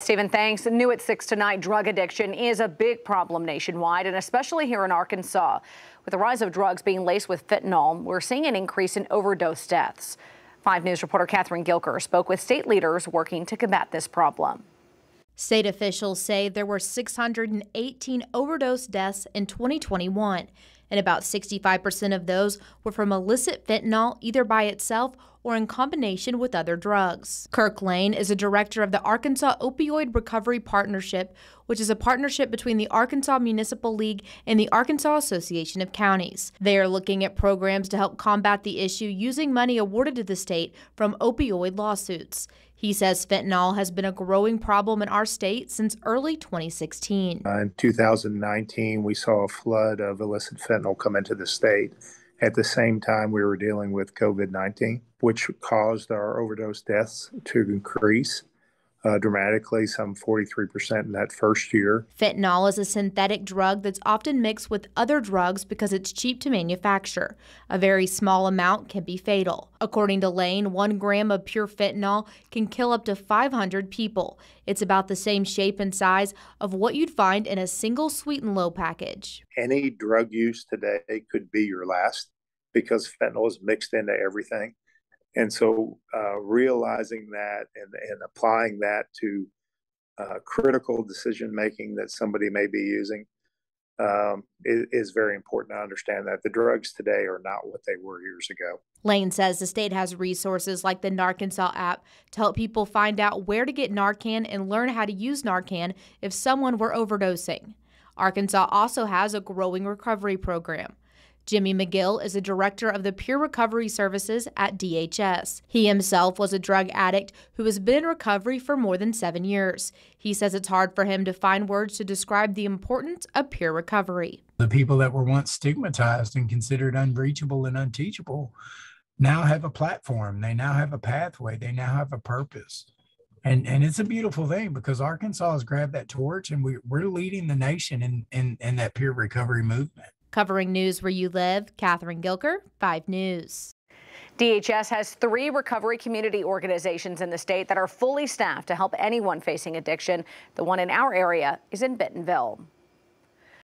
Stephen, thanks. New at 6 tonight, drug addiction is a big problem nationwide, and especially here in Arkansas. With the rise of drugs being laced with fentanyl, we're seeing an increase in overdose deaths. 5 News reporter Catherine Gilker spoke with state leaders working to combat this problem. State officials say there were 618 overdose deaths in 2021, and about 65% of those were from illicit fentanyl, either by itself or in combination with other drugs. Kirk Lane is a director of the Arkansas Opioid Recovery Partnership, which is a partnership between the Arkansas Municipal League and the Arkansas Association of Counties. They are looking at programs to help combat the issue using money awarded to the state from opioid lawsuits. He says fentanyl has been a growing problem in our state since early 2016. In 2019, we saw a flood of illicit fentanyl come into the state. At the same time, we were dealing with COVID-19, which caused our overdose deaths to increase dramatically, some 43% in that first year. Fentanyl is a synthetic drug that's often mixed with other drugs because it's cheap to manufacture. A very small amount can be fatal. According to Lane, 1 gram of pure fentanyl can kill up to 500 people. It's about the same shape and size of what you'd find in a single sweet and low package. Any drug use today could be your last because fentanyl is mixed into everything. And so realizing that and applying that to critical decision making that somebody may be using is very important to understand that the drugs today are not what they were years ago. Lane says the state has resources like the NarcanSaw app to help people find out where to get Narcan and learn how to use Narcan if someone were overdosing. Arkansas also has a growing recovery program. Jimmy McGill is the director of the Peer Recovery Services at DHS. He himself was a drug addict who has been in recovery for more than 7 years. He says it's hard for him to find words to describe the importance of peer recovery. The people that were once stigmatized and considered unreachable and unteachable now have a platform. They now have a pathway. They now have a purpose. And it's a beautiful thing because Arkansas has grabbed that torch and we're leading the nation in that peer recovery movement. Covering news where you live, Catherine Gilker, 5 News. DHS has 3 recovery community organizations in the state that are fully staffed to help anyone facing addiction. The one in our area is in Bentonville.